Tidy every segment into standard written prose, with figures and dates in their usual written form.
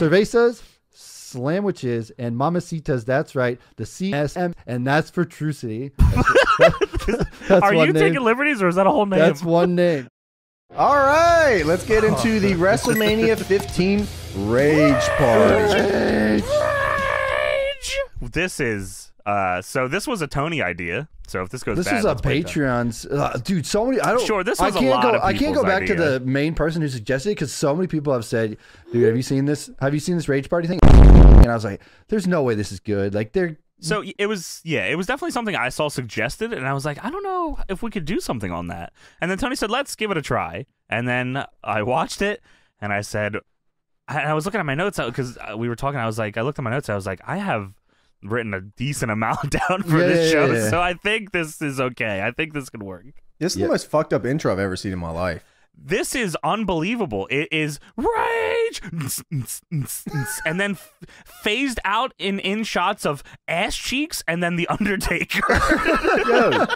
cervezas, slamwiches, and mamacitas. That's right, the CSM, and that's for Trucity. Are you taking liberties, or is that a whole name? That's one name. All right, let's get into the WrestleMania 15 Rage Party. Rage! This is, so this was a Tony idea. So if this goes bad, this is a Patreon's, dude, so many, I don't, sure, this was a lot of people's idea. I can't go back to the main person who suggested it, because so many people have said, dude, have you seen this? Have you seen this Rage Party thing? And I was like, there's no way this is good. Like, they're. So it was, yeah, it was definitely something I saw suggested, and I was like, I don't know if we could do something on that. And then Tony said, let's give it a try. And then I watched it, and I said, I was looking at my notes, because we were talking, I looked at my notes, I was like, I have written a decent amount down for this show, so I think this is okay. I think this could work. This is the most fucked up intro I've ever seen in my life. This is unbelievable. It is rage, and then phased out in shots of ass cheeks, and then the Undertaker. Yo,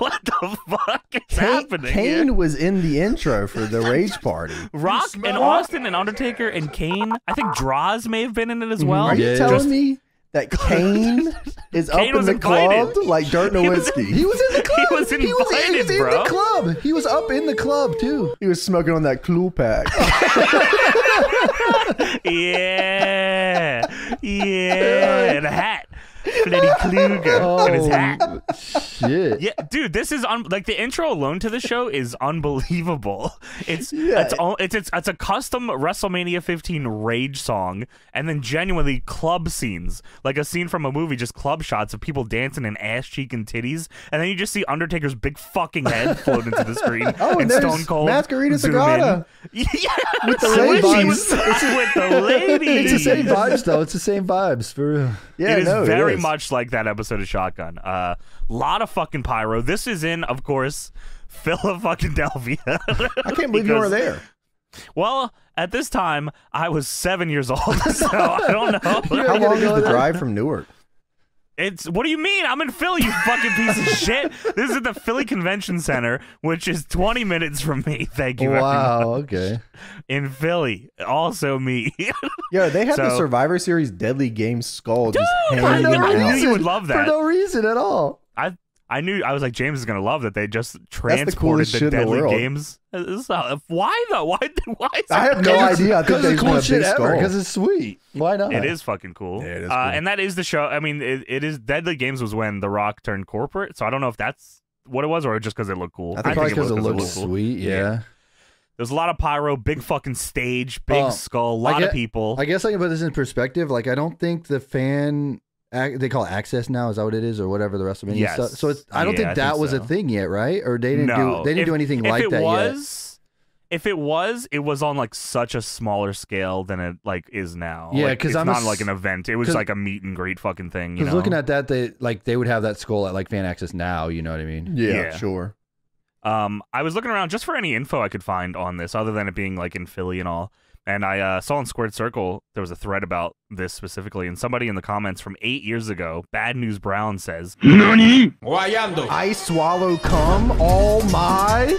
what the fuck is happening? Kane was in the intro for the Rage Party. Rock and Austin and Undertaker and Kane. I think Draws may have been in it as well. Are you telling me that Kane is Kane up in the club like dirt and whiskey? He was in the club. He was invited, he was in the club. He was up in the club, too. He was smoking on that clue pack. Yeah. And a hat. Freddy Krueger in his hat. Shit. Yeah, dude, this is like the intro alone to the show is unbelievable. It's it's a custom WrestleMania 15 rage song, and then genuinely club scenes, like a scene from a movie, just club shots of people dancing in ass cheek and titties, and then you just see Undertaker's big fucking head float into the screen. Oh, and Stone Cold Masquerita Sagrada. Yeah, with the ladies. It's the same vibes though. It's the same vibes for real. Yeah, it is very much like that episode of Shotgun. Lot of fucking pyro. This is in, of course, Philadelphia. I can't believe you were there. Well, at this time, I was 7 years old, so I don't know. How long is the drive from Newark? It's, what do you mean? I'm in Philly, you fucking piece of shit. This is at the Philly Convention Center, which is 20 minutes from me. Thank you. Wow, okay. In Philly, also me. Yo, they had the Survivor Series Deadly Game Skull. Dude, just hanging out. I knew you would love that. For no reason at all. I knew, I was like, James is going to love that they just transported the Deadly Games. Why though? Why is I have no idea. I think it's cool shit ever, because it's sweet. Why not? It is fucking cool. Yeah, it is cool. And that is the show. I mean, it is. Deadly Games was when The Rock turned corporate, so I don't know if that's what it was or just because it looked cool. I think probably because it looked sweet, yeah. There's a lot of pyro, big fucking stage, big skull, a lot of people. I guess I can put this in perspective. Like, I don't think the fan... They call it access now. Is that what it is, or whatever the WrestleMania stuff? So it's, I don't think that was a thing yet, right? Or they didn't do anything like that yet. If it was on like such a smaller scale than it like is now. Yeah, because like, it's not like an event. It was like a meet and greet fucking thing. Because looking at that, they would have that skull at like fan access now. You know what I mean? Yeah, sure. I was looking around just for any info I could find on this, other than it being like in Philly and all. And I saw in Squared Circle, there was a thread about this specifically, and somebody in the comments from 8 years ago, Bad News Brown, says, NANI? I swallow cum, all my...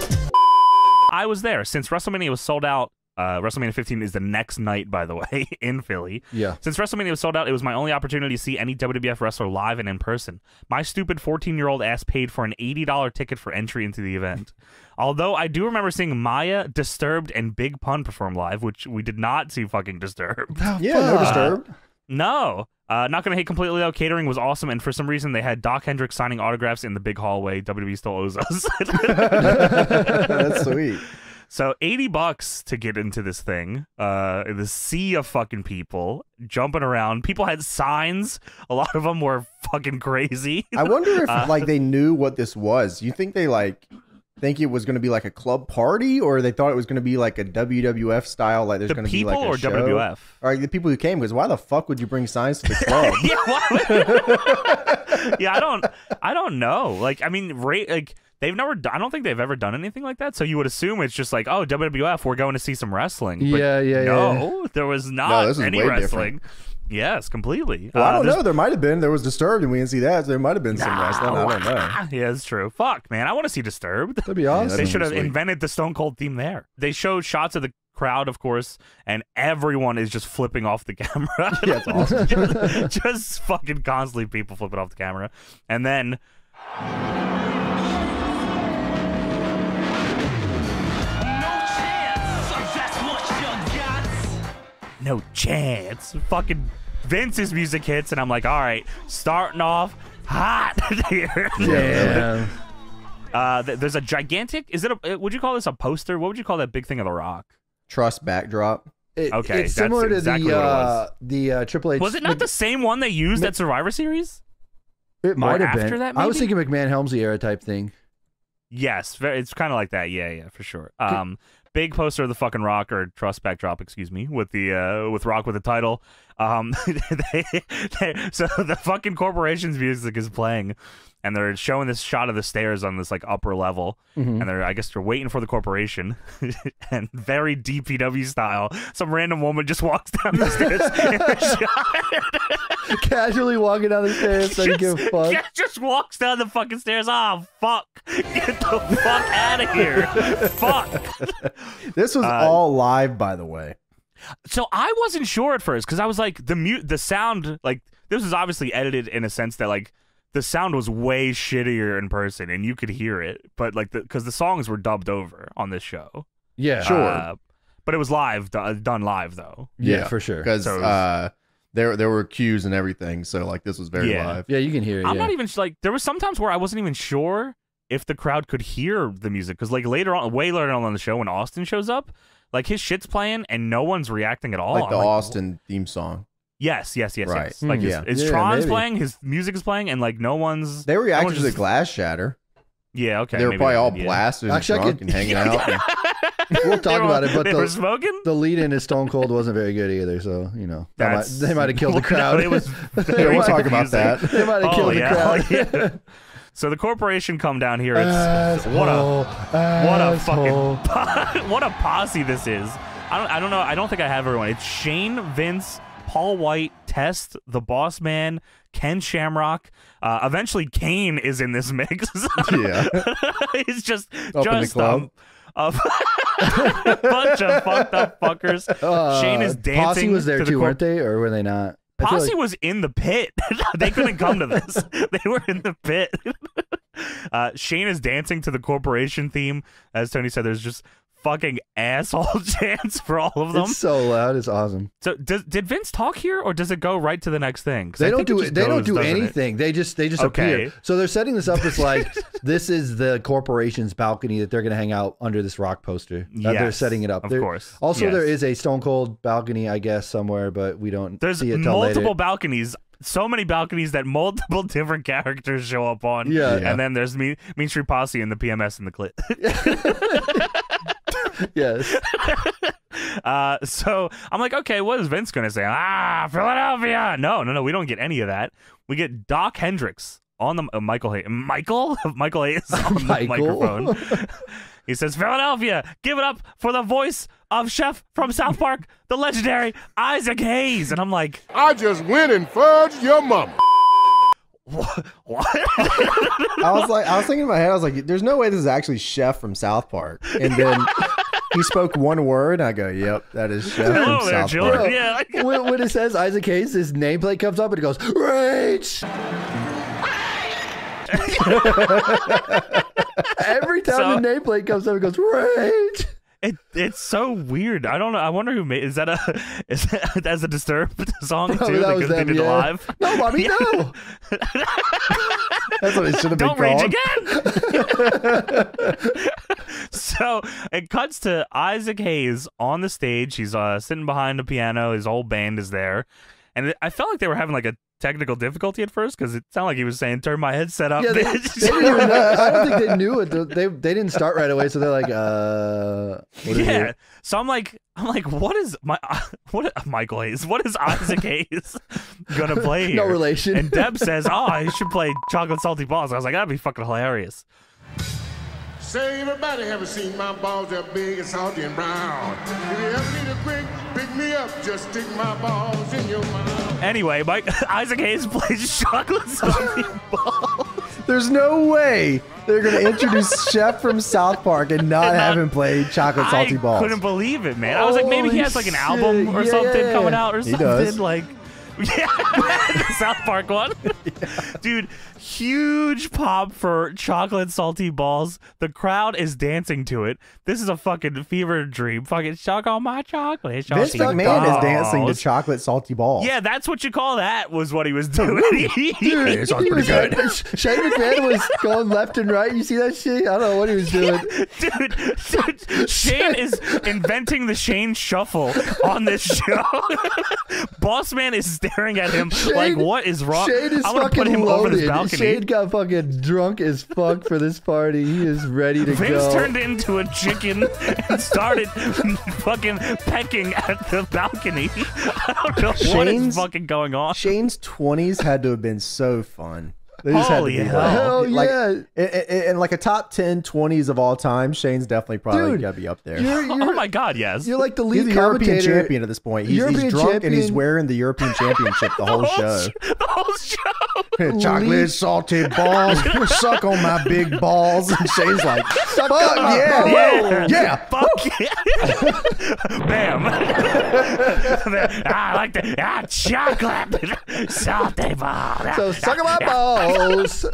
I was there. Since WrestleMania was sold out, WrestleMania 15 is the next night, by the way, in Philly. Yeah. Since WrestleMania was sold out, it was my only opportunity to see any WWF wrestler live and in person. My stupid 14-year-old ass paid for an $80 ticket for entry into the event. Although I do remember seeing Maya, Disturbed, and Big Pun perform live, which we did not see fucking Disturbed. Yeah, no Disturbed. No. Not Gonna Hate Completely, though. Catering was awesome, and for some reason, they had Doc Hendricks signing autographs in the big hallway. WWE still owes us. That's sweet. So $80 to get into this thing, the sea of fucking people jumping around. People had signs. A lot of them were fucking crazy. I wonder if like they knew what this was. You think they like... think it was going to be like a club party, or they thought it was going to be like a WWF style, like there's going to be like a show? WWF, or the people who came, because why the fuck would you bring signs to the club? Yeah, I don't know. Like, I mean, like they've never, I don't think they've ever done anything like that. So you would assume it's just like, oh, WWF, we're going to see some wrestling. But no, there was not any wrestling. Different. Yes, completely. Well, I don't know. There might have been. There was Disturbed, and we didn't see that. So there might have been some wrestling. I don't know. Yeah, it's true. Fuck, man. I want to see Disturbed. That'd be awesome. They should have invented the Stone Cold theme there. They showed shots of the crowd, of course, and everyone is just flipping off the camera. Yeah, it's awesome. Just fucking constantly people flipping off the camera. And then... No chance. Fucking Vince's music hits, and I'm like, all right, starting off hot here. Yeah. There's a gigantic. Is it a? Would you call this a poster? What would you call that big thing of The Rock? Truss backdrop. Okay, it's similar to exactly the Triple H. Was it not the same one they used at Survivor Series? It might have been. That, I was thinking McMahon-Helmsley era type thing. Yes, it's kind of like that. Yeah, yeah, for sure. Big poster of the fucking Rock, or truss backdrop, excuse me, with the with Rock with the title. So the fucking Corporation's music is playing, and they're showing this shot of the stairs on this like upper level, and I guess they're waiting for the Corporation, and very DPW style, some random woman just walks down the stairs, in casually walking down the stairs, doesn't give a fuck. Yeah, just walks down the fucking stairs. Ah, fuck! Get the fuck out of here! Fuck! This was all live, by the way. So I wasn't sure at first, because I was like, the sound, like, this was obviously edited in a sense that, like, the sound was way shittier in person, and you could hear it, but, like, because the songs were dubbed over on this show. Yeah, sure. But it was live, done live, though. Yeah, for sure. Because so there were cues and everything, so, like, this was very live. Yeah, you can hear it, I'm not even, like, there was sometimes where I wasn't even sure if the crowd could hear the music, because, like, later on, way later on in the show, when Austin shows up, like, his shit's playing, and no one's reacting at all. Like the Austin theme song. Yes, yes, yes, right. Yes. Like, his Tron's playing, his music is playing, and, like, no one's... They reacted to the glass shatter. Yeah, okay. They were probably all blasted and drunk and hanging out. We'll talk about it, but they were smoking? The lead-in to Stone Cold wasn't very good either, so, you know. They might have killed the crowd. We'll talk about that. They might have killed the crowd. So the Corporation come down here. It's what a posse this is. I don't know. I don't think I have everyone. It's Shane, Vince, Paul White, Test, the Boss Man, Ken Shamrock. Eventually, Kane is in this mix. Yeah, he's just a bunch of fucked up fuckers. Shane is dancing. Posse was there too, weren't they, or were they not? Posse was in the pit. They couldn't come to this. They were in the pit. Shane is dancing to the Corporation theme. As Tony said, there's just fucking asshole chants for all of them. It's so loud. It's awesome. So did Vince talk here, or does it go right to the next thing? They don't do anything. They just appear. So they're setting this up as like, this is the Corporation's balcony that they're going to hang out under this Rock poster. Yes, they're setting it up. There is a Stone Cold balcony, I guess, somewhere, but we don't see it till later. There's multiple balconies. So many balconies that multiple different characters show up on. Yeah. And then there's Mean Street Posse and the PMS in the clip. Yes. So I'm like, okay, what is Vince gonna say? Ah, Philadelphia. No, we don't get any of that. We get Doc Hendricks on the Michael Hayes on the microphone. He says, Philadelphia, give it up for the voice of Chef from South Park, the legendary Isaac Hayes. And I'm like, I just went and fudged your mama. What? I was thinking in my head, I was like, there's no way this is actually Chef from South Park. And then he spoke one word, and I go, yep, that is Chef from South Park. Yeah. When it says Isaac Hayes, his nameplate comes up, and it goes, Rage! Every time the nameplate comes up, it goes, Rage! It's so weird. I don't know. I wonder who made. Is that a Disturbed song too? That was them, they did live. No, Bobby, no. That's what it should have been called. Don't rage again. So it cuts to Isaac Hayes on the stage. He's sitting behind the piano. His whole band is there, and I felt like they were having like a technical difficulty at first, because it sounded like he was saying, turn my headset up. Yeah, they didn't even know. I don't think they knew it. They didn't start right away, so they're like, what. So I'm like, Michael Hayes? What is Isaac Hayes gonna play here? No relation. And Deb says, oh, he should play Chocolate Salty Balls. I was like, that'd be fucking hilarious. Say, everybody ever seen my balls that big and salty and brown? If you ever need a quick, pick me up, just stick my balls in your mouth. Anyway, Isaac Hayes plays Chocolate Salty Balls. There's no way they're going to introduce Chef from South Park and not have him play Chocolate Salty Balls. I couldn't believe it, man. I was like, maybe he has like an album or something coming out or something. Does. Like, yeah, the South Park one. Dude, huge pop for Chocolate Salty Balls. The crowd is dancing to it. This is a fucking fever dream. Fucking suck on my chocolate. Vince McMahon is dancing to Chocolate Salty Balls. Yeah, that's what you call that, was what he was doing. Dude, it sounds pretty good. Shane McMahon was going left and right. You see that shit? I don't know what he was doing. Dude, Shane is inventing the Shane Shuffle on this show. Boss Man is staring at him like, what is wrong? Shane is fucking loaded. Shane got fucking drunk as fuck for this party. He is ready to go. Vince turned into a chicken and started fucking pecking at the balcony. I don't know what is fucking going on. Shane's 20s had to have been so fun. They just Hell yeah. And like a top 10 20s of all time, Shane's definitely probably got to be up there. Oh my God, yes. You're like the lead European champion at this point. He's drunk and he's wearing the European championship the whole show. The whole show. Chocolate salty balls, suck on my big balls. And Shane's like, fuck yeah, yeah, yeah, fuck yeah. Bam. I like the chocolate salty balls. So suck on my balls. This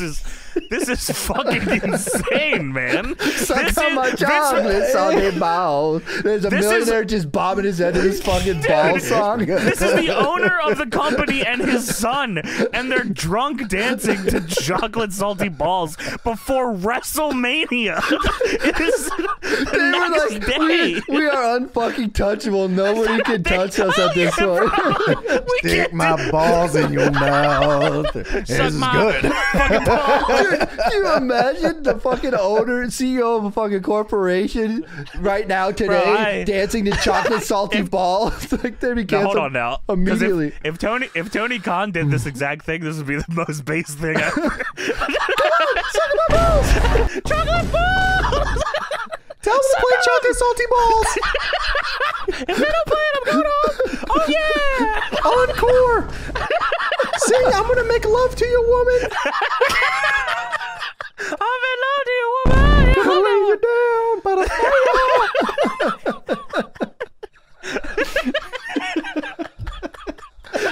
is fucking insane, man. There's a millionaire just bobbing his head to this fucking ball song. This is the owner of the company and his son, and they're drunk dancing to Chocolate Salty Balls before WrestleMania. It is the next day. We are unfucking touchable. Nobody can touch us at this point. Stick my balls in your mouth. This is good. Can you imagine the fucking owner and CEO of a fucking corporation right now today dancing to Chocolate Salty Balls? Like, they'd be canceled. Hold on now. Immediately. If Tony Khan did this exact thing, this would be the most base thing ever. Chocolate balls! Chocolate balls! Tell them to play Chocolate Salty Balls! If they don't play it, I'm going home! Oh yeah! Encore! See, I'm gonna make love to you, woman. I'm in love to you, woman. I'll lay you down,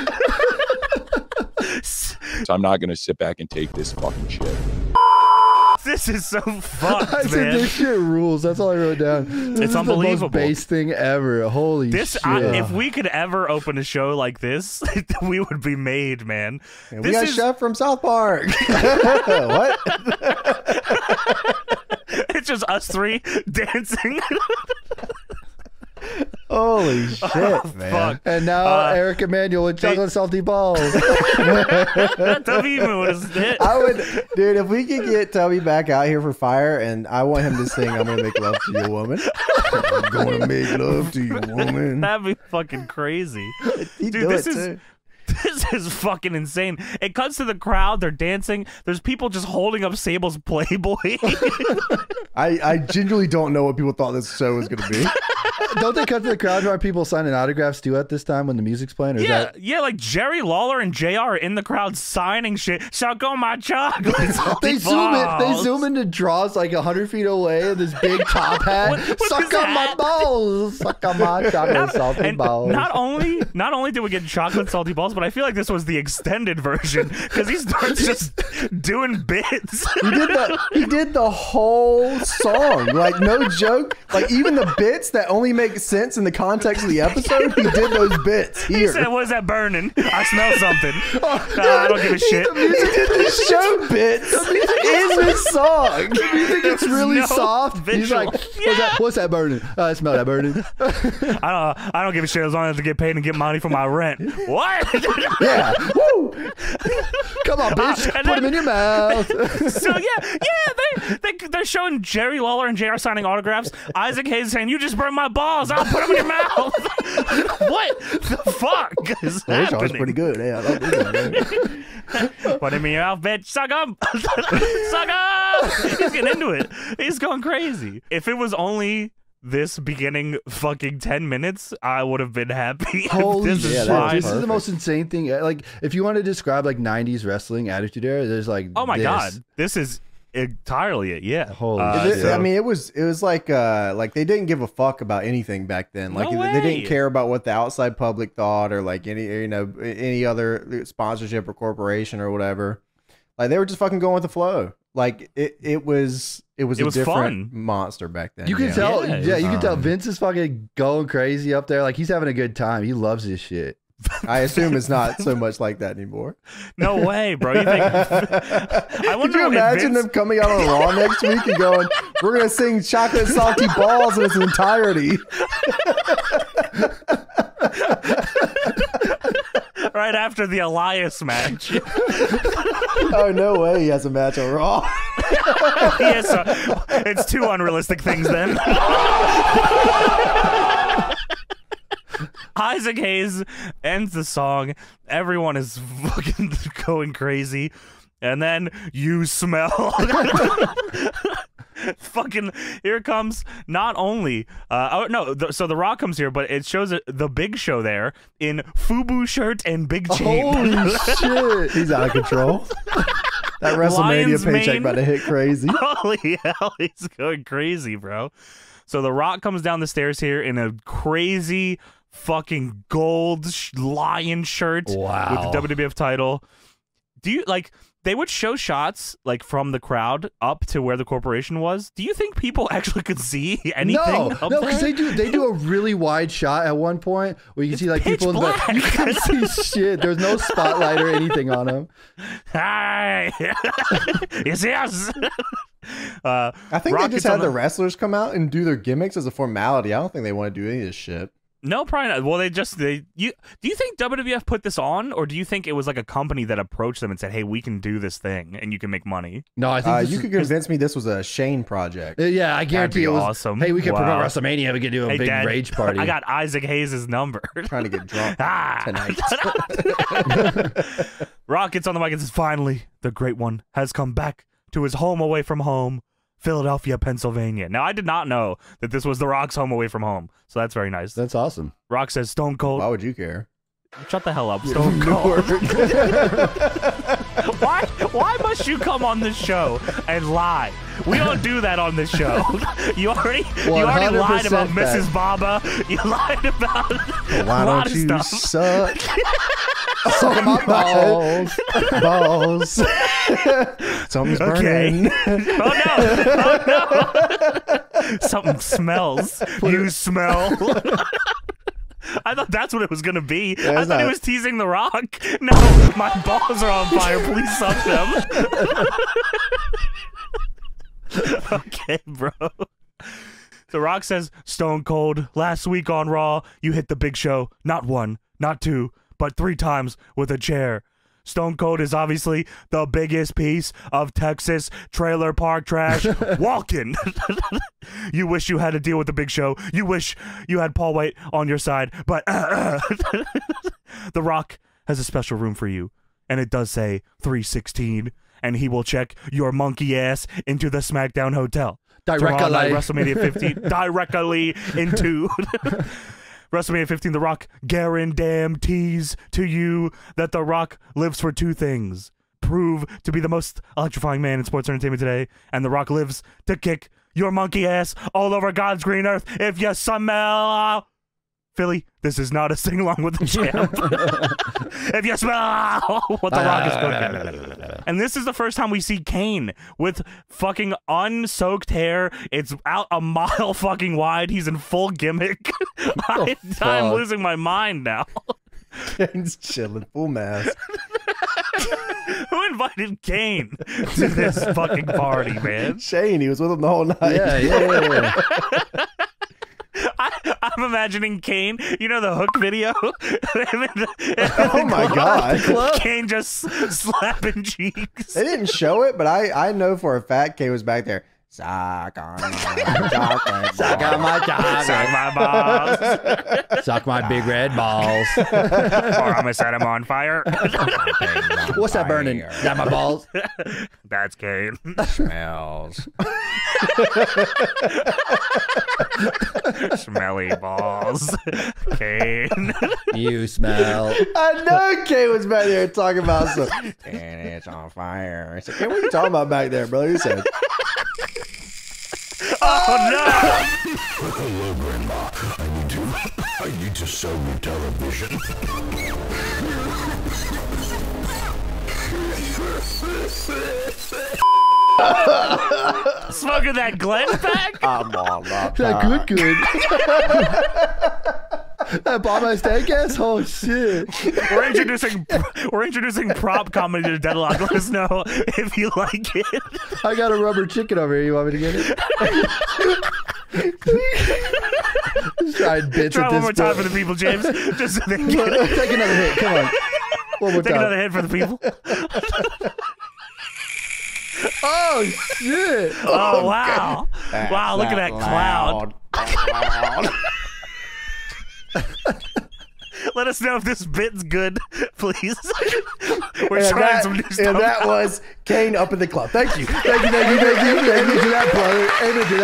but I'm not gonna sit back and take this fucking shit. This is so fucked, man. I said this shit rules. That's all I wrote down. This is unbelievable. The most base thing ever. Holy shit. If we could ever open a show like this, we would be made, man. And we got Chef from South Park. What? It's just us three dancing. Holy shit, man. Fuck. And now Eric Emanuel with Chocolate Salty Balls. Tubby was it. I would, dude, if we could get Tubby back out here for fire, and I want him to sing I'm Gonna Make Love to You, Woman. I'm gonna make love to you, woman. That'd be fucking crazy. Dude, this is fucking insane. It cuts to the crowd. They're dancing. There's people just holding up Sable's Playboy. I genuinely don't know what people thought this show was going to be. Don't they cut to the crowd where people signing autographs too at this time when the music's playing? Or yeah, like Jerry Lawler and JR are in the crowd signing shit. Suck on my chocolate. They zoom into draws like 100 feet away in this big top hat. Suck on my balls. Suck on my chocolate salty balls. Not only did we get chocolate salty balls, but I feel like this was the extended version because he starts just doing bits. He did the whole song, like no joke. Like even the bits that only make sense in the context of the episode, he did those bits here. He said, "What is that burning? I smell something." I don't give a shit. The music did the show bits in the song. The music gets really soft. Visual. He's like, "What's that burning? I smell that burning." I don't give a shit as long as I have to get paid and get money for my rent. What? Yeah. Woo. Come on, bitch. Put him in your mouth. So they're showing Jerry Lawler and JR signing autographs. Isaac Hayes saying, "You just burned my balls. I'll put them in your mouth." What the fuck is happening? That was pretty good. Yeah, put him in your mouth, bitch. Suck up. Suck up. He's getting into it. He's going crazy. If it was only this beginning fucking 10 minutes, I would have been happy. Holy shit. This is the most insane thing. Like, if you want to describe like 90s wrestling attitude era, there's like, oh my god, this is entirely it. Yeah. Holy shit. I mean, it was like they didn't give a fuck about anything back then. Like, no way. They didn't care about what the outside public thought or like any, you know, any other sponsorship or corporation or whatever. Like, they were just fucking going with the flow. Like, it was a different monster back then. You can tell, yeah, you can tell Vince is fucking going crazy up there. Like, he's having a good time. He loves his shit. I assume it's not so much like that anymore. No way, bro. You think... I wonder, could you imagine Vince... them coming out on Raw next week and going, "We're gonna sing Chocolate Salty Balls in its entirety." Right after the Elias match. Oh, no way he has a match on Raw. Yes, it's two unrealistic things then. Isaac Hayes ends the song. Everyone is fucking going crazy. And then you smell. Fucking here comes not only so The Rock comes here, but it shows the Big Show there in FUBU shirt and big chain. Holy shit, he's out of control. That WrestleMania Lions paycheck about to hit crazy. Holy hell, he's going crazy, bro. So The Rock comes down the stairs here in a crazy fucking gold lion shirt. Wow. With the WWF title. Do you like... They would show shots like from the crowd up to where the corporation was. Do you think people actually could see anything? No, because they do a really wide shot at one point where you can see like people in the... You can't see shit. There's no spotlight or anything on them. Hi, it's us. I think they just had the wrestlers come out and do their gimmicks as a formality. I don't think they want to do any of this shit. No, probably not. Well, do you think WWF put this on, or do you think it was like a company that approached them and said, "Hey, we can do this thing, and you can make money"? No, I think you could convince me this was a Shane project. Yeah, I guarantee it was. Awesome. Hey, we could promote WrestleMania. We could do a big rage party. I got Isaac Hayes' number. Trying to get drunk tonight. Rock gets on the mic and says, "Finally, the Great One has come back to his home away from home, Philadelphia, Pennsylvania." Now, I did not know that this was The Rock's home away from home, so that's very nice. That's awesome. Rock says, "Stone Cold." Why would you care? Shut the hell up, Stone Cold. Why must you come on this show and lie? We don't do that on this show. You already lied about Mrs. Baba. You lied about a lot of stuff. Suck? Suck my balls. Something's burning. Oh no. Oh no. Something smells. You smell. I thought that's what it was gonna be. Yeah, I thought it was teasing The Rock. No, my balls are on fire. Please suck them. Okay, bro. So Rock says, "Stone Cold, last week on Raw, you hit the Big Show. Not one, not two, but 3 times with a chair. Stone Cold is obviously the biggest piece of Texas trailer park trash walking. You wish you had to deal with the Big Show. You wish you had Paul White on your side, but The Rock has a special room for you, and it does say 316, and he will check your monkey ass into the SmackDown Hotel. Directly. WrestleMania 15, directly into... WrestleMania 15, The Rock guarantees to you that The Rock lives for 2 things: prove to be the most electrifying man in sports entertainment today, and The Rock lives to kick your monkey ass all over God's green earth if you smell... Philly, this is not a sing-along with the champ. If you smell what The Rock is cooking." And this is the first time we see Kane with fucking unsoaked hair. It's out a mile fucking wide. He's in full gimmick. I'm losing my mind now. Kane's chilling, full mask. Who invited Kane to this fucking party, man? Shane, he was with him the whole night. Yeah. I'm imagining Kane, you know, the Hook video? Oh my god. Kane just slapping cheeks. They didn't show it, but I know for a fact Kane was back there. Suck on my chocolate. Suck on my chocolate. Suck my balls. Suck my big red balls. Or I'm gonna set them on fire. What's that burning? Is that my balls? That's Kane. Smells. Smelly balls. Kane. You smell. I know Kane was back there talking about something. And it's on fire. I said, Kane, what are you talking about back there, bro? You said. Oh no! Hello, Grandma. I need to sell your television. Smoking that Glenn pack? I'm all up. That good. That Bombay Steakhouse? Oh shit! We're introducing prop comedy to Deadlock. Let us know if you like it. I got a rubber chicken over here. You want me to get it? Try one more time for the people, James. Just so they get it. Take another hit. Come on. One more time. Take another hit for the people. Oh shit! Oh wow! God. Wow! Look at that cloud. Loud. Let us know if this bit's good, please. We're trying some new stuff. And that was Kane up in the club. Thank you. Thank you, thank you, thank you. Amen to that, brother. Amen to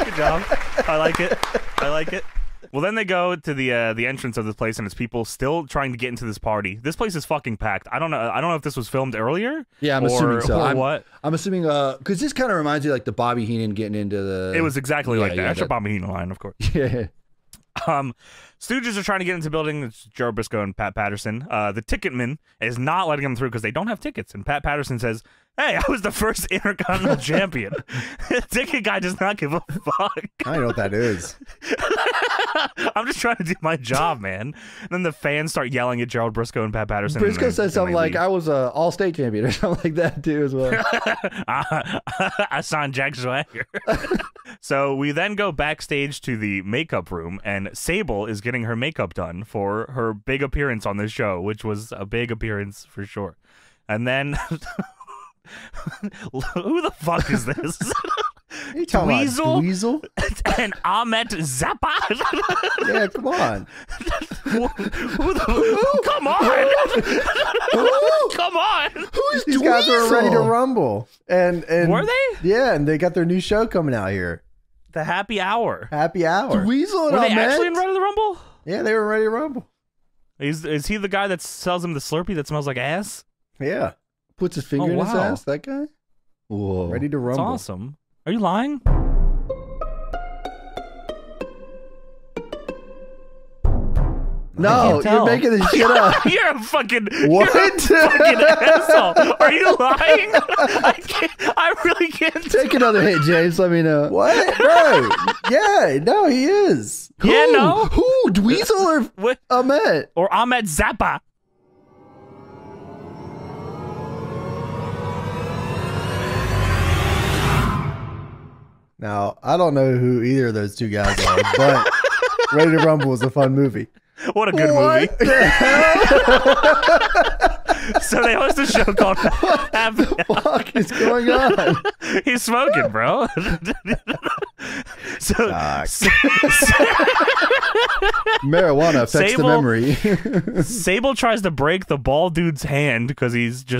that, brother. Good job. Good job. I like it. I like it. Well, then they go to the entrance of this place, and it's people still trying to get into this party. This place is fucking packed. I don't know if this was filmed earlier. Yeah, I'm assuming so. I'm assuming because this kind of reminds you like the Bobby Heenan getting into the. It was exactly like that. That's a Bobby Heenan line, of course. Yeah. Stooges are trying to get into the building. It's Joe Briscoe and Pat Patterson. The ticketman is not letting them through because they don't have tickets. And Pat Patterson says, "Hey, I was the first Intercontinental Champion." Ticket guy does not give a fuck. I know what that is. I'm just trying to do my job, man. And then the fans start yelling at Gerald Briscoe and Pat Patterson. Briscoe said something like, "I was an all-state champion" or something like that too, as well. I signed Jack Swagger. So we then go backstage to the makeup room, and Sable is getting her makeup done for her big appearance on this show, which was a big appearance for sure. And then, who the fuck is this? Dweezil and Ahmet Zappa. Yeah, come on. Come on. Come on. Who is These Dweezil? Guys are ready to rumble. And were they? Yeah, and they got their new show coming out here. The Happy Hour. Happy Hour. Dweezil and Ahmet? Were they actually in Ready to Rumble? Yeah, they were in Ready to Rumble. Is he the guy that sells him the Slurpee that smells like ass? Yeah. Puts his finger in his ass, that guy? Whoa. Ready to Rumble. That's awesome. Are you lying? No, you're making this shit up. You're a fucking what? You're a fucking asshole. Are you lying? I really can't. Take another hit, James. Let me know. What, bro? Yeah, no, he is. Who? Yeah, no. Who? Dweezil or Ahmet? Or Ahmet Zappa? Now, I don't know who either of those two guys are, but Ready to Rumble was a fun movie. What a good movie. The hell? So they host a show called Happy Hour. What the fuck is going on? He's smoking, bro. So marijuana affects the memory. Sable tries to break the bald dude's hand because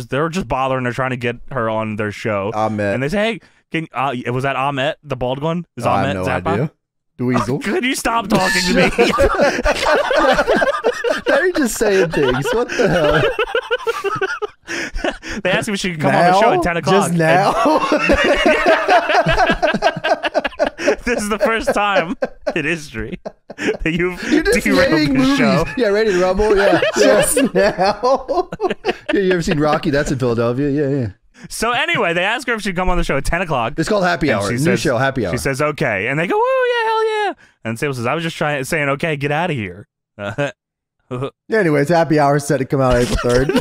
they're just bothering her, trying to get her on their show. And they say, hey, was that Ahmet, the bald one? Is Ahmet Zappa? I have no idea. Dweezil. Could you stop talking to me? Now you're just saying things. What the hell? They asked me if she could come on the show at 10 o'clock. Just now? This is the first time in history that you've derailed the show. Yeah, Ready to Rumble. Yeah. Just now? Yeah, you ever seen Rocky? That's in Philadelphia. Yeah, yeah. So anyway, they ask her if she'd come on the show at 10 o'clock. It's called Happy Hour. New show, Happy Hour. She says, okay. And they go, oh, yeah, hell yeah. And Sable says, I was just saying, okay, get out of here. Anyways, Happy Hour set to come out April 3rd.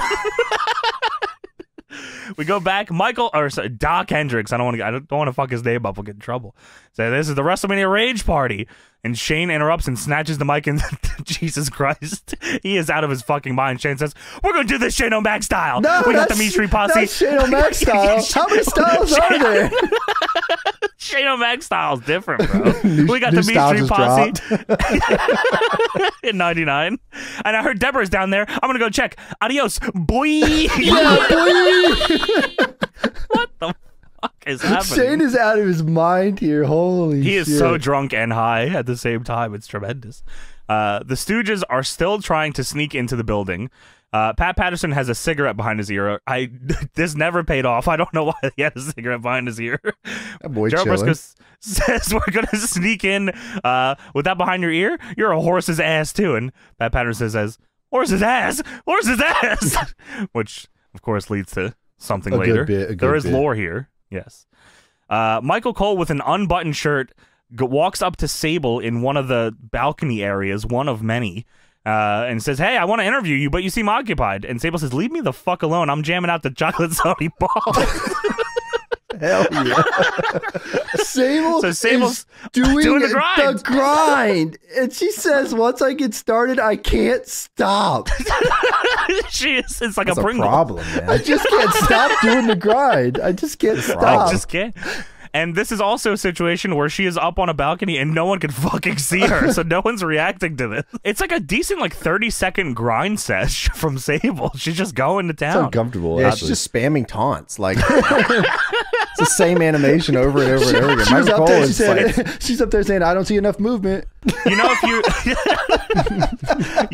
We go back. Doc Hendricks. I don't want to fuck his name up. We'll get in trouble. So this is the WrestleMania Rage Party, and Shane interrupts and snatches the mic. And Jesus Christ, he is out of his fucking mind. Shane says, "We're gonna do this Shane O' Mac style. No, we got the Ministry Posse. That's Shane O' Mac style. How many styles are there? Shane O' Mac style's different, bro. We got the Ministry Posse in '99. And I heard Deborah's down there. I'm gonna go check. Adios, boy. Yeah, boy. What the fuck is happening? Shane is out of his mind here. Holy shit. He is so drunk and high at the same time. It's tremendous. The Stooges are still trying to sneak into the building. Pat Patterson has a cigarette behind his ear. This never paid off. I don't know why he had a cigarette behind his ear. That boy Gerald Briscoe says, "We're gonna sneak in with that behind your ear. You're a horse's ass too." And Pat Patterson says, "Horse's ass, horse's ass," which of course leads to something later. There is lore here. Yes. Michael Cole with an unbuttoned shirt walks up to Sable in one of the balcony areas, one of many. And says, "Hey, I want to interview you, but you seem occupied." And Sable says, "Leave me the fuck alone. I'm jamming out the Chocolate Salty Balls." Hell yeah. Sable's doing the grind. And she says, "Once I get started, I can't stop." It's like that's a Pringle. Problem, man. I just can't stop doing the grind. I just can't stop. I just can't. And this is also a situation where she is up on a balcony and no one can fucking see her, so no one's reacting to this. It's like a decent, like, 30-second grind sesh from Sable. She's just going to town. It's uncomfortable. Yeah, she's just spamming taunts. Like, it's the same animation over and over and over again. She's up there, she's up there saying, "I don't see enough movement." You know, if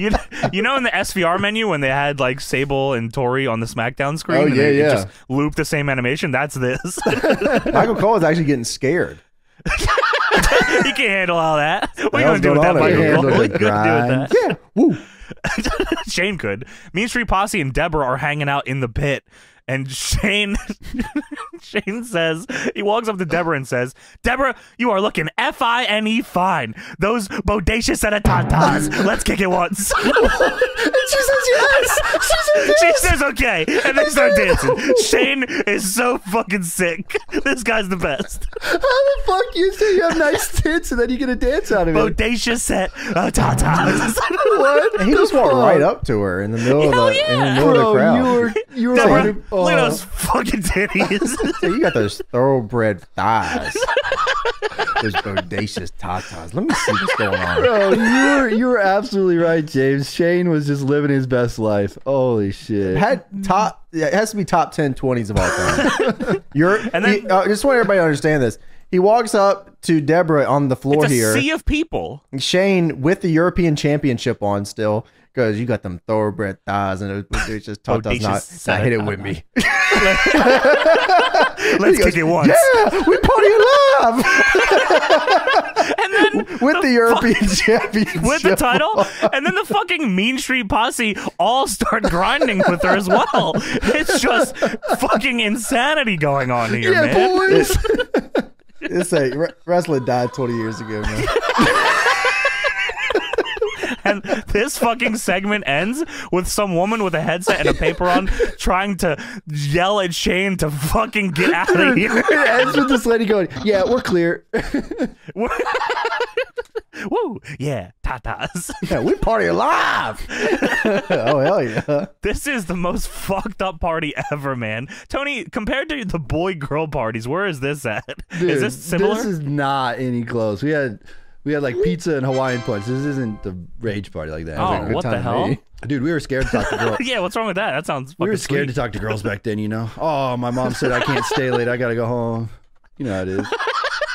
you know, in the SVR menu when they had, like, Sable and Tori on the SmackDown screen, oh, and they could just loop the same animation, that's this. Michael Cole is actually getting scared. He can't handle all that. What are you going to do with that, Michael Cole? Yeah, woo. Shane could. Mean Street Posse and Deborah are hanging out in the pit, and Shane says, he walks up to Deborah and says, "Deborah, you are looking F-I-N-E fine. Those bodacious ta-tas. Let's kick it once." And she says yes. She says okay. And they start dancing. Shane is so fucking sick. This guy's the best. How the fuck you say you have nice tits and then you get a dance out of it? Bodacious ta-tas. What? He just walked right up to her in the middle of the crowd. You were Deborah, like, look at those fucking titties. So you got those thoroughbred thighs. Those bodacious tatas. Let me see what's going on. Bro, you were absolutely right, James. Shane was just living his best life. Holy shit. It has to be top 10 20s of all time. I just want everybody to understand this. He walks up to Deborah on the floor here. Sea of people. Shane, with the European Championship on still, goes, "You got them thoroughbred thighs, and it's just not hit it with me." Let's kick it once. Yeah, we party alive. And then with the European Championship, with the title, and then the fucking Mean Street Posse all start grinding with her as well. It's just fucking insanity going on here, man. Boys. This ain't wrestling. Died 20 years ago, man. And this fucking segment ends with some woman with a headset and a paper on trying to yell at Shane to fucking get out of here. It ends with this lady going, "Yeah, we're clear." Woo, yeah, tatas. Yeah, we party alive. Oh, hell yeah. This is the most fucked up party ever, man. Tony, compared to the boy-girl parties, where is this at? Dude, is this similar? This is not any close. We had like pizza and Hawaiian punch. This isn't the rage party like that. Oh, what the hell? Dude, we were scared to talk to girls. Yeah, what's wrong with that? That sounds fucking sweet. We were scared to talk to girls back then, you know? Oh, my mom said I can't stay late. I got to go home. You know how it is.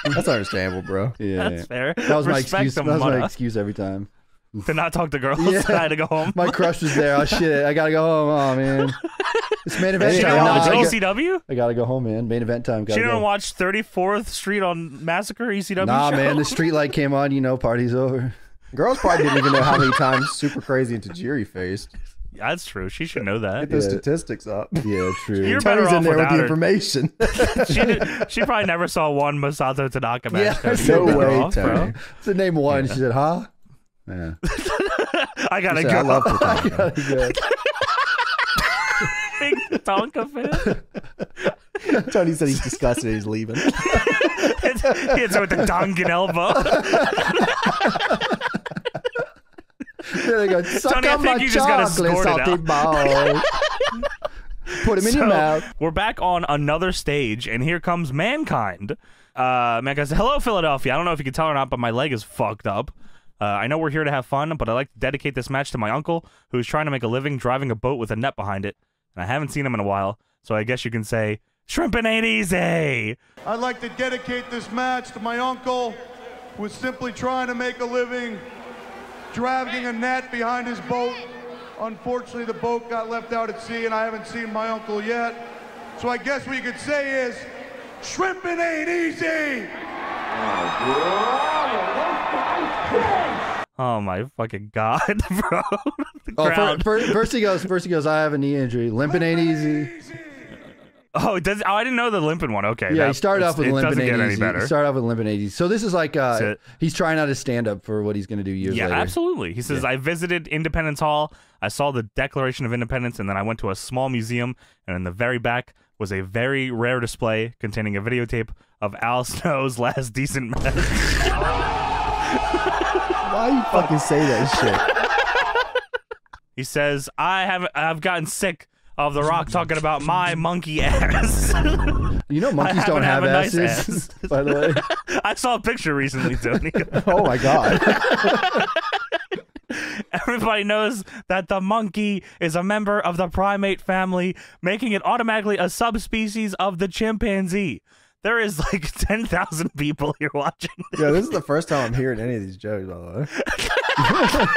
That's understandable, bro. Yeah, that's fair. That was my excuse. That was my excuse every time. To not talk to girls. Yeah. I had to go home. My crush was there. Oh, shit. I got to go home. Oh, man. It's main event time. ECW? I got to go home, man. Main event time. She didn't watch 34th Street on Massacre ECW show? Nah, man. The street light came on. You know, party's over. Girls probably didn't even know how many times Super Crazy and Tajiri faced. Yeah, that's true. She should know that. Get those statistics up. Yeah, true. You're better off in there with the information. She probably never saw one Masato Tanaka match. Yeah, no way, Tony. So name one. Yeah. She said, "Huh? Yeah. I gotta go. I love Tatanka. I gotta go." Big Tonka fan. Tony said he's disgusted and he's leaving. It's with the Dongan elbow. There they go. Tony, I think you just got to squirt it out. Put him in your mouth. We're back on another stage, and here comes Mankind. Mankind says, hello, Philadelphia. I don't know if you can tell or not, but my leg is fucked up. I know we're here to have fun, but I'd like to dedicate this match to my uncle, who's trying to make a living driving a boat with a net behind it. And I haven't seen him in a while, so I guess you can say, shrimpin' ain't easy. I'd like to dedicate this match to my uncle, who's simply trying to make a living driving a net behind his boat. Unfortunately, the boat got left out at sea, and I haven't seen my uncle yet. So I guess what you could say is, shrimpin' ain't easy! Oh my fucking god, bro. First he goes, I have a knee injury. Limpin' ain't easy. Oh, I didn't know the limpin' one. Okay. Yeah, he started off with limpin' ain't easy. So this is like he's trying out his stand-up for what he's gonna do years later. Yeah, absolutely. He says, I visited Independence Hall, I saw the Declaration of Independence, and then I went to a small museum, and in the very back was a very rare display containing a videotape of Al Snow's last decent match. Why you fucking say that shit? He says, I've gotten sick of The Rock talking about my monkey ass. You know monkeys don't have asses, nice ass. By the way. I saw a picture recently, Tony. Oh my god. Everybody knows that the monkey is a member of the primate family, making it automatically a subspecies of the chimpanzee. There is like 10,000 people here watching this. Yeah, this is the first time I'm hearing any of these jokes, by the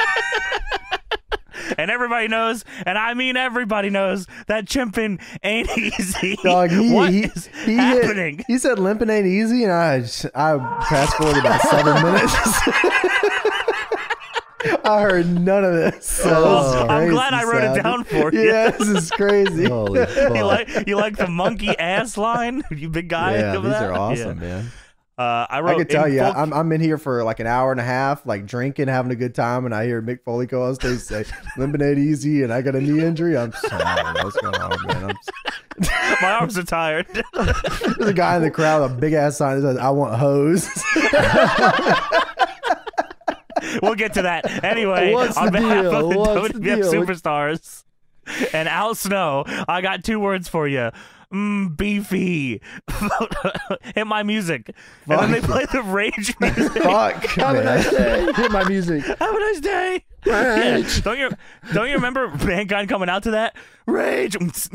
way. And everybody knows, and I mean everybody knows, that chimpin' ain't easy. Dog, what is happening? He said limpin' ain't easy, and I fast forward about 7 minutes. I heard none of this. So I'm glad I wrote it down for you. Yeah, this is crazy. Holy fuck. You like the monkey ass line? You big guy? Yeah, these are awesome, man. I can tell you, I'm in here for like an hour and a half, like drinking, having a good time, and I hear Mick Foley go on stage say, "Lemonade easy," and I got a knee injury. I'm sorry, what's going on, man? My arms are tired. There's a guy in the crowd with a big ass sign that says, "I want hose." We'll get to that. Anyway, on behalf of the WWF Superstars and Al Snow, I got 2 words for you. Beefy. Hit my music. Fuck. And then they play the rage music. Fuck. Have a nice day. Hit my music. Have a nice day. Rage. Yeah. Don't you remember Mankind coming out to that? Rage. That's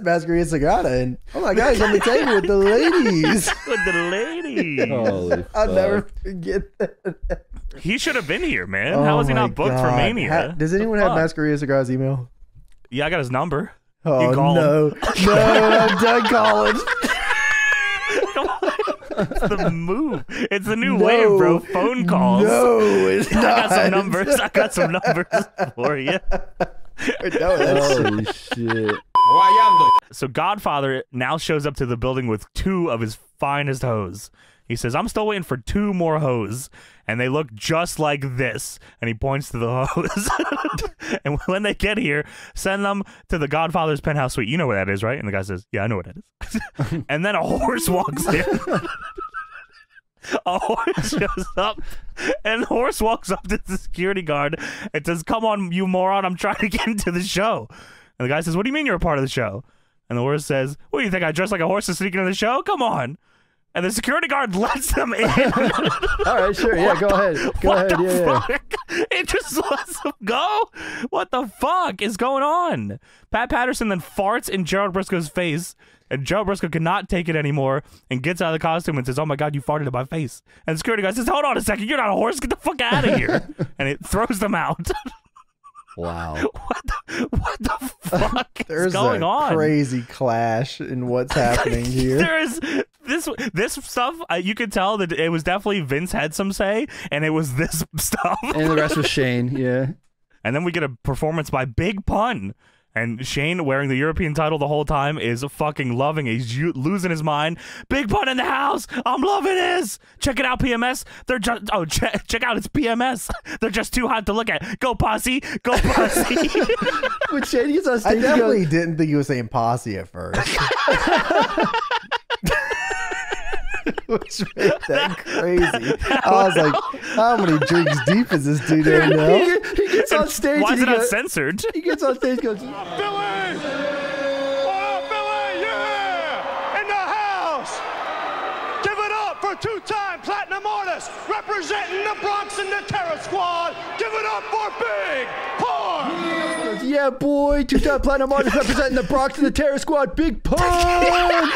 Masquerade Sagrada. And oh my god, he's on the table with the ladies. With the ladies. Holy fuck. I'll never forget that. He should have been here, man. Oh, how was he not booked for Mania? Does anyone have Masquerade Sagrada's email? Yeah, I got his number. Oh, no. No, I'm done calling. It's the move. It's the new wave, bro. Phone calls. No, it's not. I got some numbers. I got some numbers for you. Holy shit. So Godfather now shows up to the building with 2 of his finest hoes. He says, I'm still waiting for 2 more hoes, and they look just like this. And he points to the hoes. And when they get here, send them to the Godfather's penthouse suite. You know where that is, right? And the guy says, yeah, I know what that is. And then a horse walks in. A horse shows up, and the horse walks up to the security guard and says, come on, you moron, I'm trying to get into the show. And the guy says, what do you mean you're a part of the show? And the horse says, what, you think I dress like a horse to sneak into the show? Come on. And the security guard lets them in. All right, sure. Yeah, go ahead. Yeah, fuck? It just lets them go. What the fuck is going on? Pat Patterson then farts in Gerald Briscoe's face, and Gerald Briscoe cannot take it anymore and gets out of the costume and says, oh my god, you farted in my face. And the security guard says, hold on a second, you're not a horse, get the fuck out of here. And it throws them out. Wow. What the fuck is going on? There's a crazy clash in what's happening here. There is this stuff. You could tell that it was definitely Vince had some say, and it was this stuff. And the rest was Shane, yeah. And then we get a performance by Big Pun. And Shane, wearing the European title the whole time, is fucking loving it. He's losing his mind. Big Pun in the house! I'm loving this! Check it out, PMS. They're just... Oh, check out, it's PMS. They're just too hot to look at. Go, posse! Go, posse! When Shane gets on stage, I definitely didn't think he was saying posse at first. Which made that crazy. I was like, how many drinks deep is this dude right now? He gets on stage. Why is it not censored? He gets on stage and goes, "Oh, Billy! Oh, Billy, yeah! In the house! Give it up for two-time platinum artist representing the Bronx and the Terror Squad! Give it up for Big Pun!" Yeah, boy, two-time platinum artist representing the Bronx and the Terror Squad, Big Pun!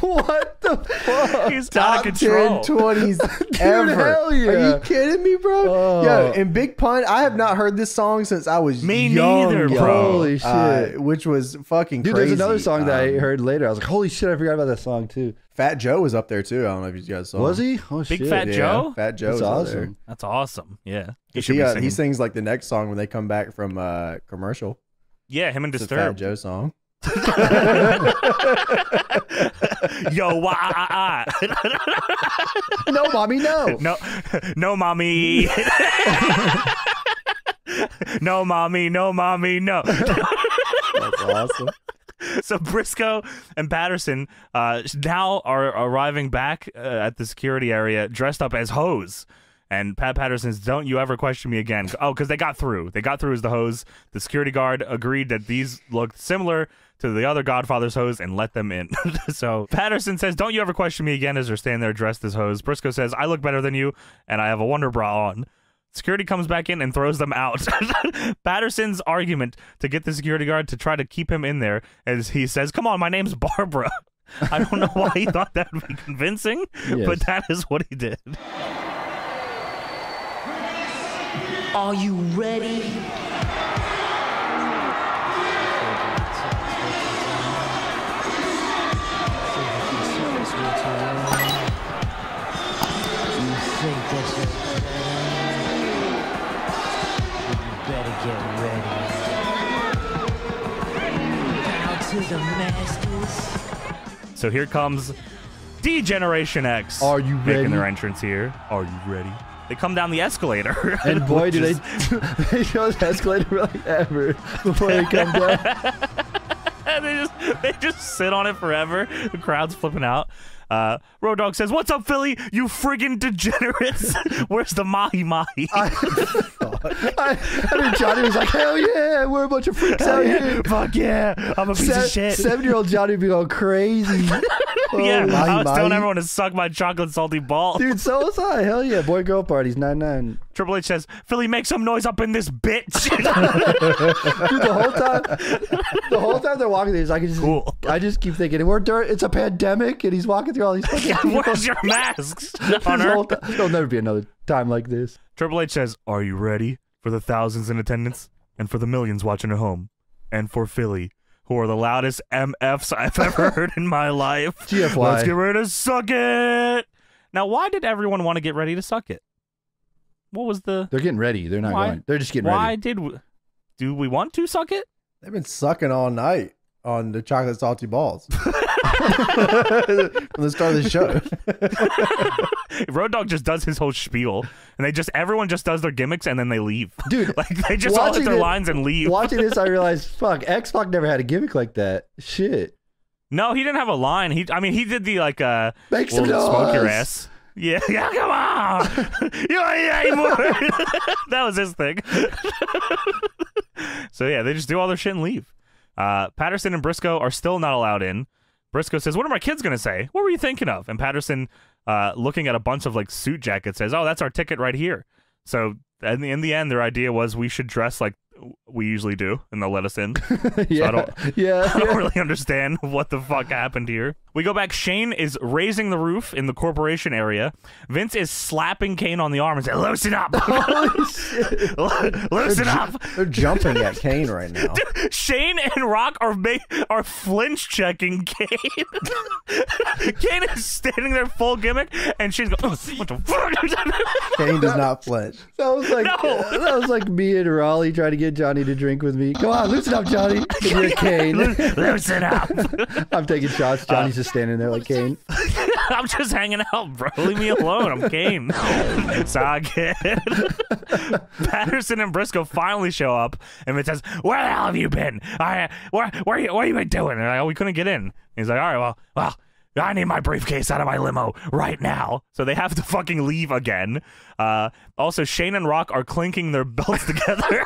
What the fuck? He's out of control. Top 10 20s ever. Dude, hell yeah. Are you kidding me, bro? Yo, and Big Pun, I have not heard this song since I was young. Me neither, bro. Holy shit. Which was fucking crazy. Dude, there's another song that I heard later. I was like, holy shit, I forgot about that song, too. Fat Joe was up there, too. I don't know if you guys saw him. Was he? Oh, Big shit. Big Fat Joe? Fat Joe was awesome. There. That's awesome. Yeah. He sings like the next song when they come back from commercial. Yeah, him and Disturbed. It's a Fat Joe song. Yo, why? No, mommy, no. No, no, mommy. No, mommy, no, mommy, no. That's awesome. So Briscoe and Patterson now are arriving back at the security area dressed up as hoes. And Pat Patterson's, "Don't you ever question me again." Oh, because they got through. They got through as the hose. The security guard agreed that these looked similar to the other Godfather's hose and let them in. So Patterson says, "Don't you ever question me again," as they're standing there dressed as hose. Briscoe says, "I look better than you, and I have a Wonder Bra on." Security comes back in and throws them out. Patterson's argument to get the security guard to try to keep him in there is he says, "Come on, my name's Barbara." I don't know why he thought that would be convincing, but that is what he did. Are you ready? You better get ready. Now to the masters. So here comes D-Generation X. Are you ready? Making their entrance here. Are you ready? They come down the escalator. And boy, do they show the escalator really ever before they come down. And they just sit on it forever. The crowd's flipping out. Road Dogg says, "What's up, Philly? You friggin' degenerates. Where's the mahi-mahi?" I mean, Johnny was like, "Hell yeah, we're a bunch of freaks out here. Fuck yeah, I'm a piece of shit." 7-year-old Johnny would be going crazy. Yeah, I was telling everyone to suck my chocolate salty balls. Dude, so was I. Hell yeah, boy-girl parties, 9-9. Triple H says, "Philly, make some noise up in this bitch." Dude, the whole time they're walking through, I just keep thinking, it's a pandemic, and he's walking through all these fucking people. Where's your masks? There'll never be another time like this. Triple H says, "Are you ready? For the thousands in attendance, and for the millions watching at home, and for Philly, who are the loudest MFs I've ever heard in my life. GFY. Let's get ready to suck it." Now, why did everyone want to get ready to suck it? What was the... They're getting ready. They're not going. They're just getting ready. Do we want to suck it? They've been sucking all night on the chocolate salty balls. From the start of the show. Road Dogg just does his whole spiel, and everyone just does their gimmicks, and then they leave. Dude, like they just all hit their lines and leave. Watching this, I realized, fuck, X-Pac never had a gimmick like that. Shit. No, he didn't have a line. I mean, he did the like make some noise. Smoke your ass. Yeah, yeah, come on. That was his thing. So yeah, they just do all their shit and leave. Patterson and Briscoe are still not allowed in. Briscoe says, "What are my kids going to say? What were you thinking of?" And Patterson, looking at a bunch of like suit jackets, says, "Oh, that's our ticket right here." So in the end, their idea was we should dress like we usually do, and they'll let us in. So I don't really understand what the fuck happened here. We go back. Shane is raising the roof in the corporation area. Vince is slapping Kane on the arm and saying, "Loosen up." Holy shit. Loosen up. They're jumping at Kane right now. Dude, Shane and Rock are flinch checking Kane. Kane is standing there full gimmick, and Shane's going, "Oh, what the fuck?" Kane does not flinch. That was like me and Raleigh trying to get Johnny to drink with me. Come on, loosen up, Johnny. You're Kane. Loosen up. I'm taking shots. Johnny's just standing there like Kane. I'm just hanging out, bro. Leave me alone. I'm Kane. It's all good. Patterson and Briscoe finally show up, and Vince says, "Where the hell have you been? What are you been doing?" And we couldn't get in. He's like, "All right, well, I need my briefcase out of my limo right now." So they have to fucking leave again. Also, Shane and Rock are clinking their belts together,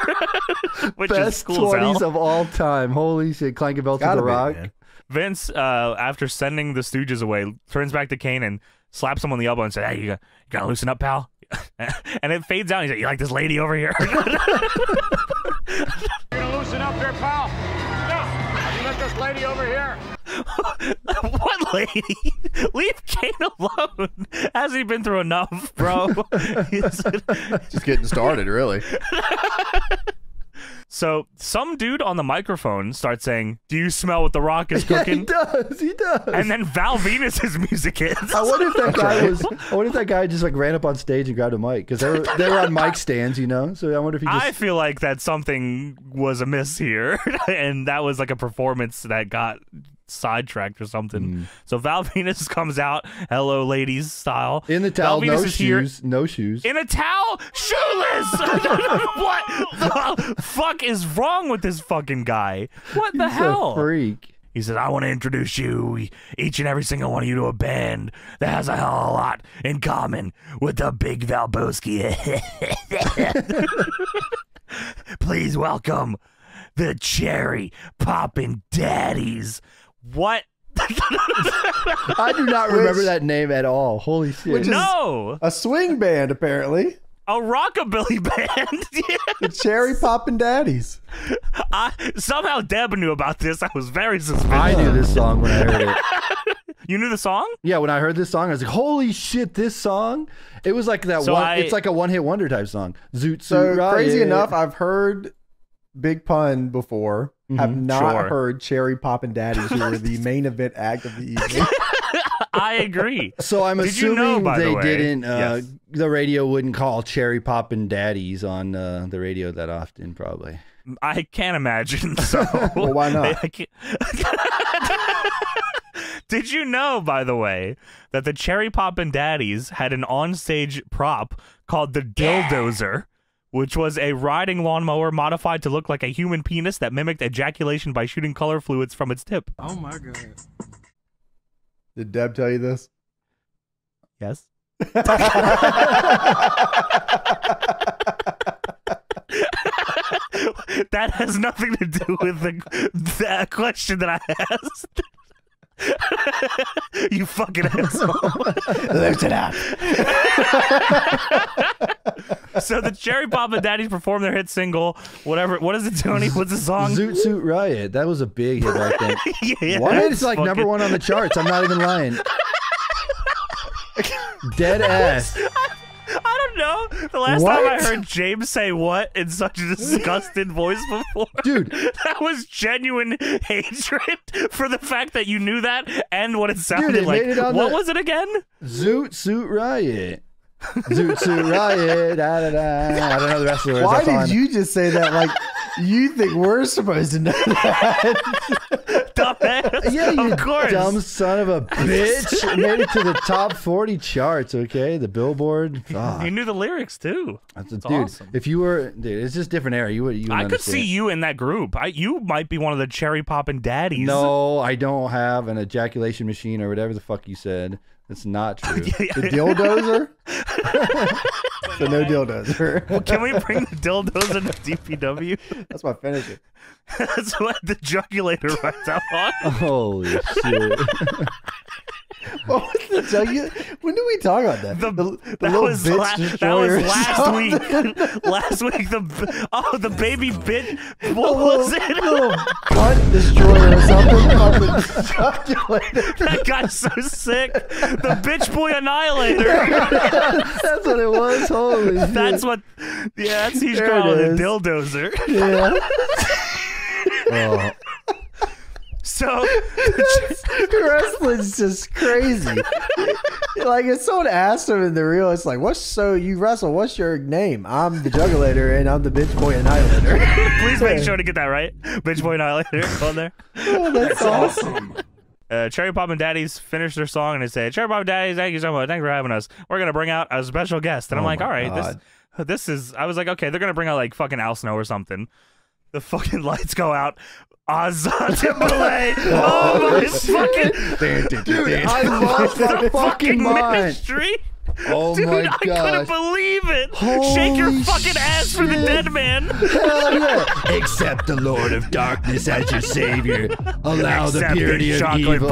which best is cool. 20s of all time. Holy shit, clanking belts to the Rock. Man. Vince, after sending the Stooges away, turns back to Kane and slaps him on the elbow and says, "Hey, you gotta loosen up, pal." And it fades out. He's like, "You like this lady over here?" "You're gonna loosen up there, pal. Yeah. You like this lady over here?" What lady? Leave Kane alone. Hasn't he been through enough, bro? Just getting started, really. So some dude on the microphone starts saying, "Do you smell what the Rock is cooking?" Yeah, he does. He does. And then Val Venus's music hits. I wonder if that guy was. I wonder if that guy just like ran up on stage and grabbed a mic, because they were on mic stands, you know. So I wonder if he. I feel like that something was amiss here, and that was like a performance that got sidetracked or something. So Val Venus comes out, "Hello, ladies" style, in the towel, no shoes, no shoes, in a towel, shoeless. What the fuck is wrong with this fucking guy? What the hell? He's a freak. He says, "I want to introduce you, each and every single one of you, to a band that has a hell of a lot in common with the Big Valboski." "Please welcome the Cherry Poppin' Daddies." What? I do not remember that name at all. Holy shit. Which is no. A swing band, apparently. A rockabilly band. Yes. The Cherry Poppin' Daddies. Somehow Deb knew about this. I was very suspicious. I knew this song when I heard it. You knew the song? Yeah, when I heard this song, I was like, holy shit, this song? It was like that it's like a one-hit wonder type song. Zoot, so right. Crazy enough, I've heard Big Pun before. Have not heard Cherry Poppin' Daddies, who were the main event act of the evening. I agree. So I'm assuming the radio wouldn't call Cherry Poppin' Daddies on the radio that often, probably. I can't imagine. So well, why not? Did you know, by the way, that the Cherry Poppin' Daddies had an onstage prop called the Dilldozer? Which was a riding lawnmower modified to look like a human penis that mimicked ejaculation by shooting color fluids from its tip. Oh my god. Did Deb tell you this? Yes. That has nothing to do with the question that I asked. You fucking asshole. Loosen up. So the Cherry Poppin' Daddies performed their hit single, whatever. What is it, Tony? What's the song? Zoot Suit Riot. That was a big hit, I think. Yeah, what? It's like fucking number 1 on the charts. I'm not even lying. Dead ass. I don't know. The last time I heard James say "what" in such a disgusted voice before. Dude. That was genuine hatred for the fact that you knew that and what it sounded like. What was it again? Zoot Suit Riot. Zoot Suit Riot. Da, da, da. I don't know the rest of the words. Why did you just say that like you think we're supposed to know that? Dumbass. Yeah, you dumb son of a bitch. Made it to the top 40 charts, okay? The Billboard. Oh. You knew the lyrics too. That's awesome. If you were, dude, it's just different era. I could see you in that group. You might be one of the Cherry Poppin' Daddies. No, I don't have an ejaculation machine or whatever the fuck you said. It's not true. The Dilldozer? So no Dilldozer. Well, can we bring the Dilldozer to DPW? That's my finisher. That's what the jugulator writes out on. Holy shit. What the hell? When did we talk about that? That was last week. Last week, the baby bit. What was it? Little butt destroyer or something. That got so sick. The bitch boy annihilator. That's what it was. Holy shit. That's what. Yeah, that's he's calling it Dilldozer. Yeah. Oh. So wrestling's just crazy. Like if someone asked him in the reel, it's like, "What's so you wrestle? What's your name?" I'm the Juggalator, and I'm the Bitch Boy Annihilator. Please make sure to get that right, Bitch Boy Annihilator on there. Oh, that's awesome. Cherry Poppin' Daddies finished their song and they said, "Cherry Poppin' Daddies, thank you so much. Thank you for having us. We're gonna bring out a special guest." And I'm like, "All right, this is." I was like, "Okay, they're gonna bring out like fucking Al Snow or something." The fucking lights go out. Azza Timberlake! Oh my fucking... Dude, I lost my fucking Ministry! Oh dude, my God. I couldn't believe it! Holy shake your fucking ass for the dead man! Hell yeah. Accept the Lord of Darkness as your savior. Allow the purity of evil.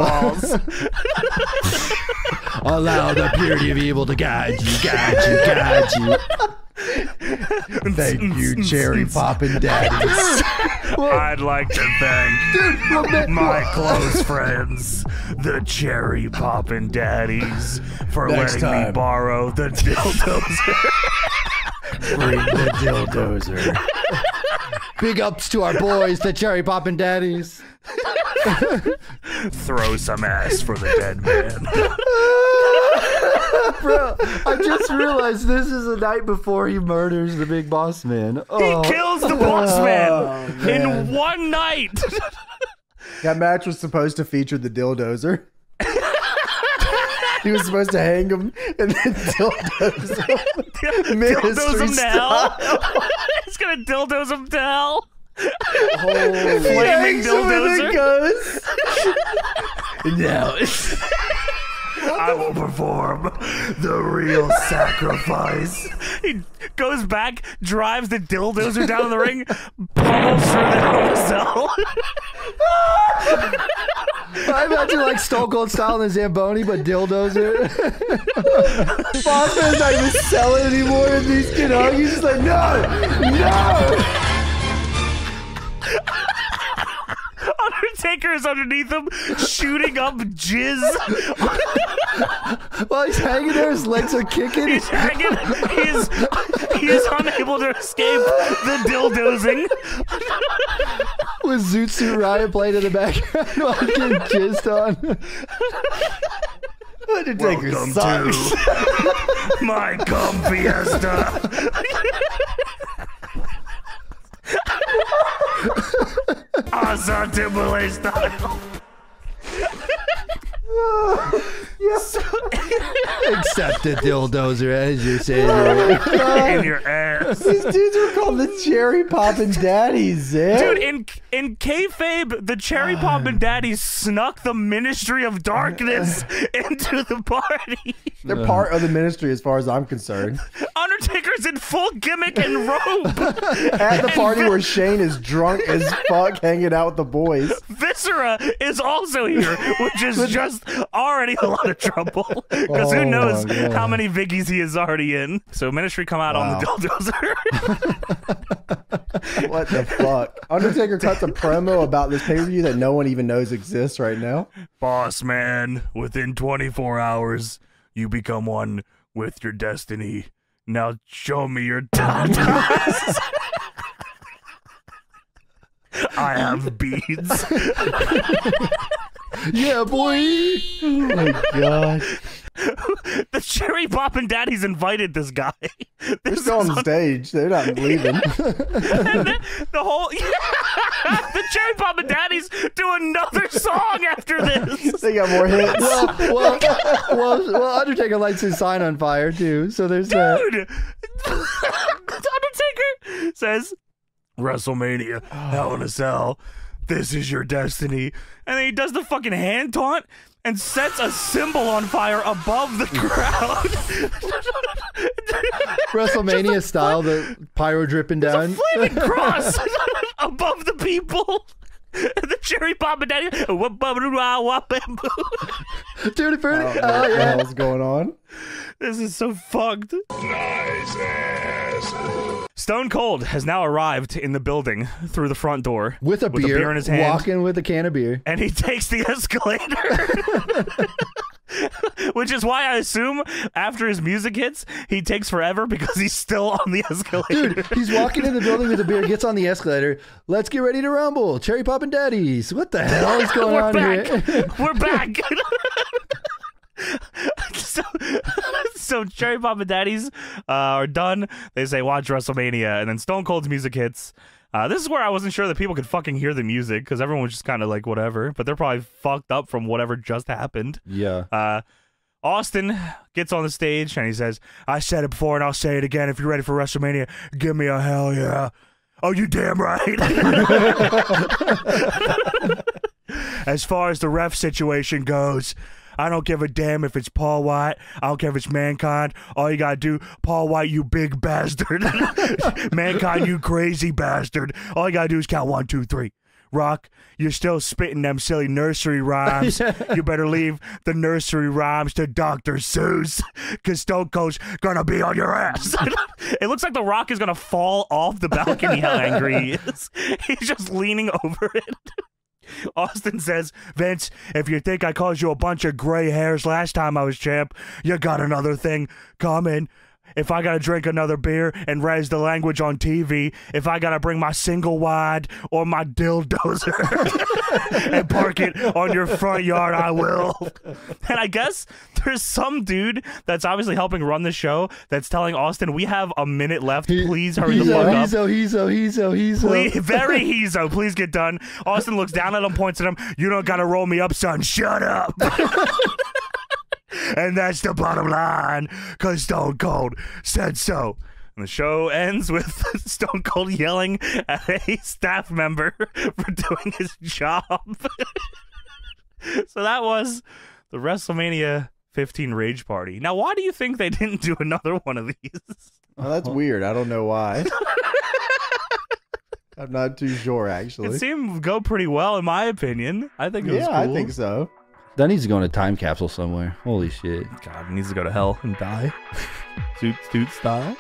Allow the purity of evil to guide you, guide you, guide you. Thank you, Cherry Poppin' Daddies. I'd like to thank my close friends, the Cherry Poppin' Daddies, for letting me borrow the Dilldozer. Bring the Dilldozer. Big ups to our boys, the Cherry Poppin' Daddies. Throw some ass for the dead man. Bro, I just realized this is the night before he murders the big boss man. Oh. He kills the boss man, in one night. That match was supposed to feature the Dilldozer. He was supposed to hang him and then Dilldoze him. Dilldoze him to hell. He's going to Dilldoze him to hell. Oh, flaming Dilldozer. Goes. Now it's... I will perform the real sacrifice. He goes back, drives the Dilldozer down the ring, pummels through the hell I imagine like Stone Cold style in the Zamboni, but Dilldozer. Boss man's not even selling anymore in these hug. He's just like, no, no. Undertaker is underneath him, shooting up jizz. While he's hanging there, his legs are kicking. He's hanging. He is unable to escape the Dilldozing. With Zootsuit Riot playing in the background while he's getting jizzed on. Undertaker sucks. To my cum fiesta. Awesome Timberlake style. Yes. Accept the Dilldozer as you say. In your ass. These dudes were called the Cherry Poppin' Daddies, eh? Dude, in kayfabe, the Cherry Poppin' Daddies snuck the Ministry of Darkness into the party. They're part of the Ministry as far as I'm concerned. Undertaker's in full gimmick and robe. At the party where Shane is drunk as fuck hanging out with the boys. Viscera is also here, which is just already a lot of trouble because who knows how many Vickies he is already in. So Ministry come out on the Dilldozer. What the fuck? Undertaker cuts a promo about this pay-per-view that no one even knows exists right now. Boss man, within 24 hours, you become one with your destiny. Now show me your tatas. I have beads. Yeah, boy. Oh my god. The Cherry Poppin' Daddies invited this guy. They're still on stage. They're not leaving. The whole the Cherry Poppin' Daddies do another song after this. They got more hits. Well, Undertaker lights his sign on fire too. So there's dude. Undertaker says, WrestleMania, Hell in a Cell. This is your destiny. And then he does the fucking hand taunt and sets a symbol on fire above the crowd. WrestleMania style, the pyro dripping down. Flaming cross above the people. The Cherry Poppin' Daddies. Dirty Birdie. Oh, yeah. What's going on? This is so fucked. Nice ass. Stone Cold has now arrived in the building through the front door. With a beer in his hand. Walking with a can of beer. And he takes the escalator. Which is why I assume after his music hits, he takes forever because he's still on the escalator. Dude, he's walking in the building with a beer, gets on the escalator. Let's get ready to rumble. Cherry Poppin' Daddies. What the hell is going on here? We're back. So Cherry Poppin' Daddies are done. They say, watch WrestleMania. And then Stone Cold's music hits. This is where I wasn't sure that people could fucking hear the music because everyone was just kind of like, whatever. But they're probably fucked up from whatever just happened. Yeah. Austin gets on the stage and he says, I said it before and I'll say it again. If you're ready for WrestleMania, give me a hell yeah. Oh, you damn right. As far as the ref situation goes, I don't give a damn if it's Paul White. I don't care if it's Mankind. All you gotta do, Paul White, you big bastard. Mankind, you crazy bastard. All you gotta do is count 1, 2, 3. Rock, you're still spitting them silly nursery rhymes. Yeah. You better leave the nursery rhymes to Dr. Seuss, because Stone Cold's gonna be on your ass. It looks like The Rock is gonna fall off the balcony how angry he is. He's just leaning over it. Austin says, Vince, if you think I caused you a bunch of gray hairs last time I was champ, you got another thing coming. If I gotta drink another beer and raise the language on TV, if I gotta bring my single wide or my Dilldozer and park it on your front yard, I will. And I guess there's some dude that's obviously helping run the show that's telling Austin, we have a minute left. Please hurry the fuck up. Hezo. Please get done. Austin looks down at him, points at him. You don't gotta roll me up, son. Shut up. And that's the bottom line, because Stone Cold said so. And the show ends with Stone Cold yelling at a staff member for doing his job. So that was the WrestleMania 15 Rage Party. Now, why do you think they didn't do another one of these? Well, that's weird. I don't know why. I'm not too sure, actually. It seemed to go pretty well, in my opinion. I think it was cool. Yeah, I think so. That needs to go in a time capsule somewhere. Holy shit. God, it needs to go to hell and die. Toot toot style.